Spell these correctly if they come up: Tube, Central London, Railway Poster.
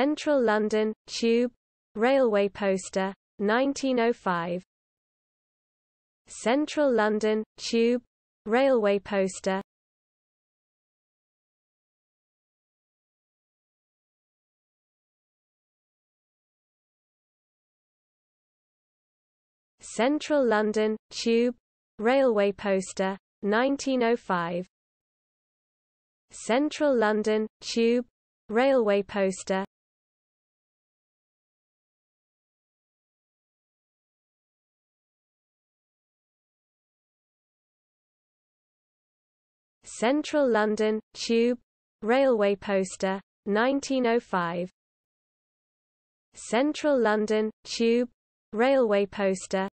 Central London, Tube, Railway Poster, 1905. Central London, Tube, Railway Poster. Central London, Tube, Railway Poster, 1905. Central London, Tube, Railway Poster. Central London, Tube, Railway Poster, 1905. Central London, Tube, Railway Poster.